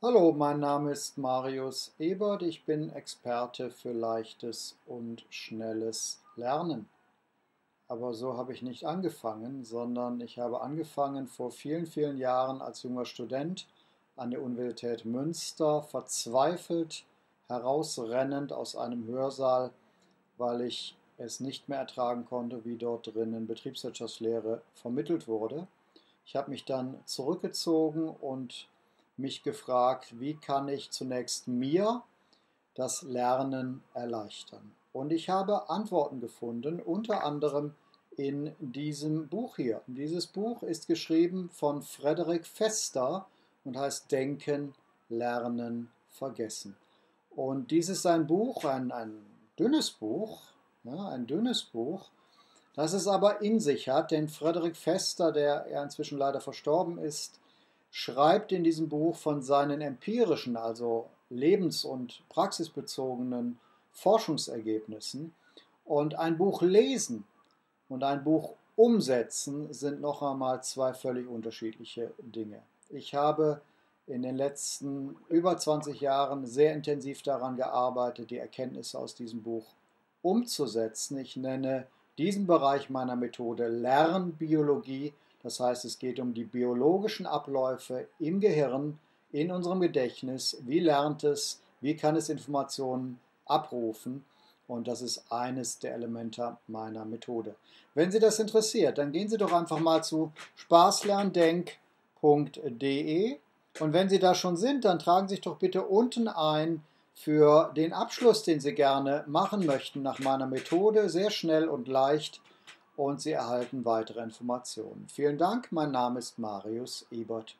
Hallo, mein Name ist Marius Ebert, ich bin Experte für leichtes und schnelles Lernen. Aber so habe ich nicht angefangen, sondern ich habe angefangen vor vielen, vielen Jahren als junger Student an der Universität Münster, verzweifelt, herausrennend aus einem Hörsaal, weil ich es nicht mehr ertragen konnte, wie dort drinnen Betriebswirtschaftslehre vermittelt wurde. Ich habe mich dann zurückgezogen und mich gefragt, wie kann ich zunächst mir das Lernen erleichtern? Und ich habe Antworten gefunden, unter anderem in diesem Buch hier. Dieses Buch ist geschrieben von Frederik Vester und heißt Denken, Lernen, Vergessen. Und dies ist ein Buch, ein dünnes Buch, ja, ein dünnes Buch, das es aber in sich hat, denn Frederik Vester, der inzwischen leider verstorben ist, schreibt in diesem Buch von seinen empirischen, also lebens- und praxisbezogenen Forschungsergebnissen. Und ein Buch lesen und ein Buch umsetzen sind noch einmal zwei völlig unterschiedliche Dinge. Ich habe in den letzten über 20 Jahren sehr intensiv daran gearbeitet, die Erkenntnisse aus diesem Buch umzusetzen. Ich nenne diesen Bereich meiner Methode Lernbiologie. Das heißt, es geht um die biologischen Abläufe im Gehirn, in unserem Gedächtnis. Wie lernt es? Wie kann es Informationen abrufen? Und das ist eines der Elemente meiner Methode. Wenn Sie das interessiert, dann gehen Sie doch einfach mal zu spaßlerndenk.de. Und wenn Sie da schon sind, dann tragen Sie sich doch bitte unten ein für den Abschluss, den Sie gerne machen möchten nach meiner Methode. Sehr schnell und leicht. Und Sie erhalten weitere Informationen. Vielen Dank, mein Name ist Marius Ebert.